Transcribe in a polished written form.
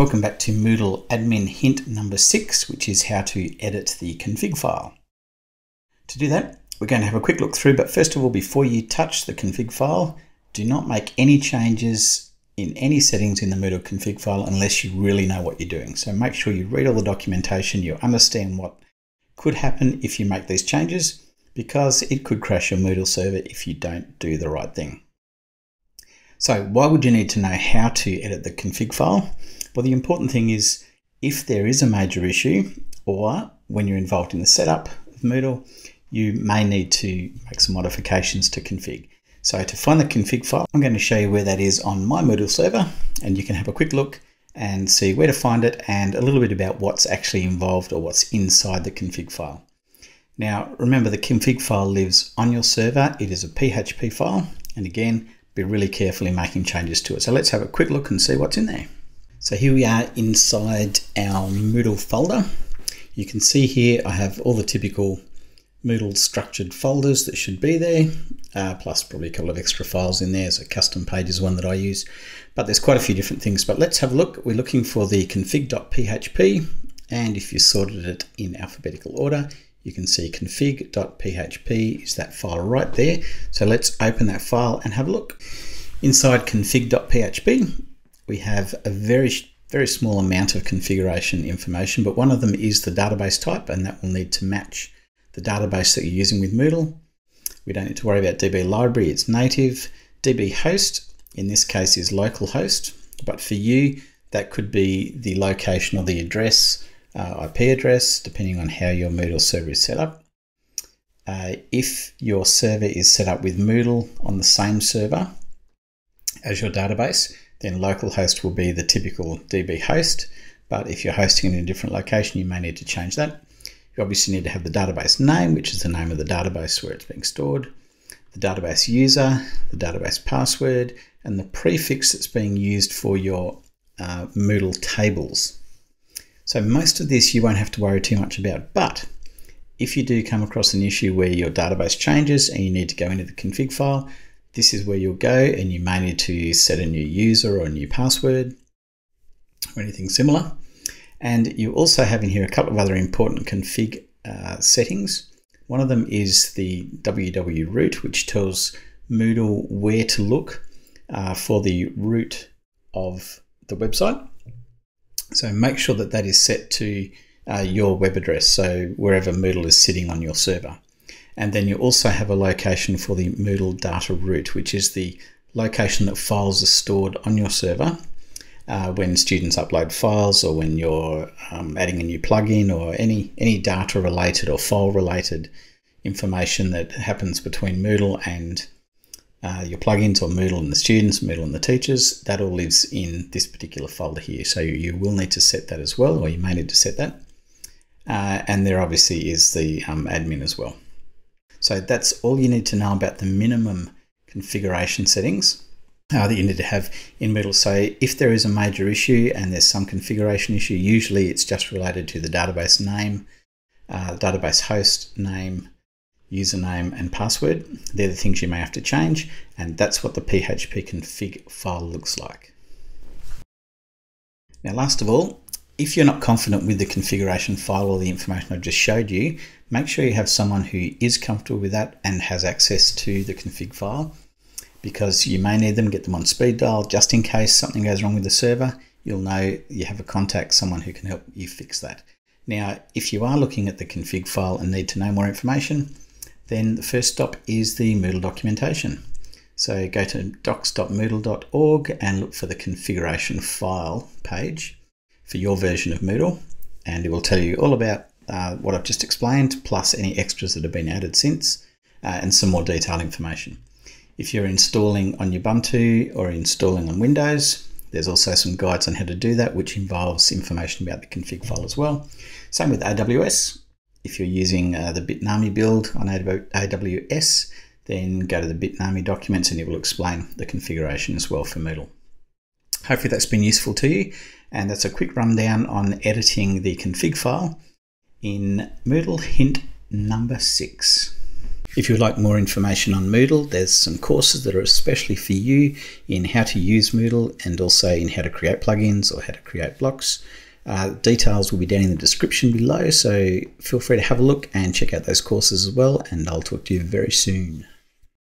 Welcome back to Moodle admin hint number 6, which is how to edit the config file. To do that, we're going to have a quick look through, but first of all, before you touch the config file, do not make any changes in any settings in the Moodle config file unless you really know what you're doing. So make sure you read all the documentation, you understand what could happen if you make these changes, because it could crash your Moodle server if you don't do the right thing. So why would you need to know how to edit the config file? Well, the important thing is if there is a major issue or when you're involved in the setup of Moodle, you may need to make some modifications to config. So to find the config file, I'm going to show you where that is on my Moodle server, and you can have a quick look and see where to find it and a little bit about what's actually involved or what's inside the config file. Now, remember the config file lives on your server. It is a PHP file, and again, be really careful in making changes to it. So let's have a quick look and see what's in there. So here we are inside our Moodle folder. You can see here I have all the typical Moodle structured folders that should be there, plus probably a couple of extra files in there. So custom page is one that I use, but there's quite a few different things. But let's have a look. We're looking for the config.php, and if you sorted it in alphabetical order, you can see config.php is that file right there. So let's open that file and have a look. Inside config.php, we have a very small amount of configuration information, but one of them is the database type, and that will need to match the database that you're using with Moodle. We don't need to worry about DB library, it's native. DB host, in this case, is localhost, but for you, that could be the location or the address, IP address, depending on how your Moodle server is set up. If your server is set up with Moodle on the same server as your database, then localhost will be the typical DB host. But if you're hosting it in a different location, you may need to change that. You obviously need to have the database name, which is the name of the database where it's being stored, the database user, the database password, and the prefix that's being used for your Moodle tables. So most of this you won't have to worry too much about, but if you do come across an issue where your database changes and you need to go into the config file, this is where you'll go, and you may need to set a new user or a new password or anything similar. And you also have in here a couple of other important config settings. One of them is the www root, which tells Moodle where to look for the root of the website. So make sure that that is set to your web address, so wherever Moodle is sitting on your server. And then you also have a location for the Moodle data root, which is the location that files are stored on your server when students upload files, or when you're adding a new plugin, or any data related or file related information that happens between Moodle and your plugins, or Moodle and the students, Moodle and the teachers. That all lives in this particular folder here. So you will need to set that as well, or you may need to set that. And there obviously is the admin as well. So that's all you need to know about the minimum configuration settings that you need to have in Moodle. So if there is a major issue and there's some configuration issue, usually it's just related to the database name, database host name, username and password. They're the things you may have to change, and that's what the PHP config file looks like. Now, last of all, if you're not confident with the configuration file or the information I've just showed you, make sure you have someone who is comfortable with that and has access to the config file, because you may need them. Get them on speed dial just in case something goes wrong with the server. You'll know you have a contact, someone who can help you fix that. Now, if you are looking at the config file and need to know more information, then the first stop is the Moodle documentation. So go to docs.moodle.org and look for the configuration file page for your version of Moodle, and it will tell you all about what I've just explained, plus any extras that have been added since, and some more detailed information. If you're installing on Ubuntu or installing on Windows, there's also some guides on how to do that, which involves information about the config file as well. Same with AWS. If you're using the Bitnami build on AWS, then go to the Bitnami documents and it will explain the configuration as well for Moodle. Hopefully that's been useful to you, and that's a quick rundown on editing the config file in Moodle hint number 6. If you'd like more information on Moodle, there's some courses that are especially for you in how to use Moodle and also in how to create plugins or how to create blocks. Details will be down in the description below, so feel free to have a look and check out those courses as well, and I'll talk to you very soon.